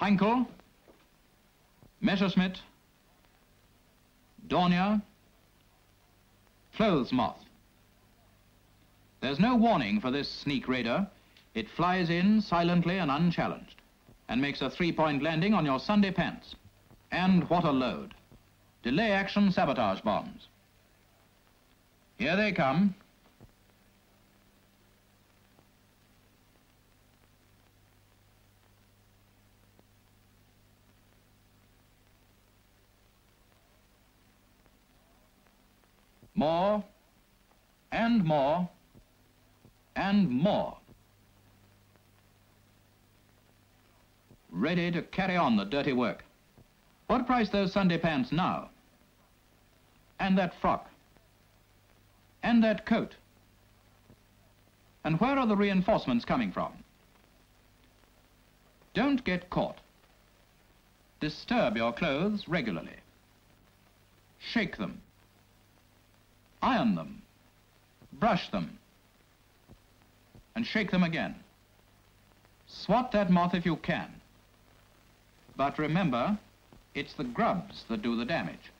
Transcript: Heinkel, Messerschmitt, Dornier, Clothes moth. There's no warning for this sneak raider. It flies in silently and unchallenged and makes a three-point landing on your Sunday pants. And what a load. Delay action sabotage bombs. Here they come. More, and more, and more. Ready to carry on the dirty work. What price those Sunday pants now? And that frock. And that coat. And where are the reinforcements coming from? Don't get caught. Disturb your clothes regularly. Shake them. Iron them, brush them, and shake them again. Swat that moth if you can. But remember, it's the grubs that do the damage.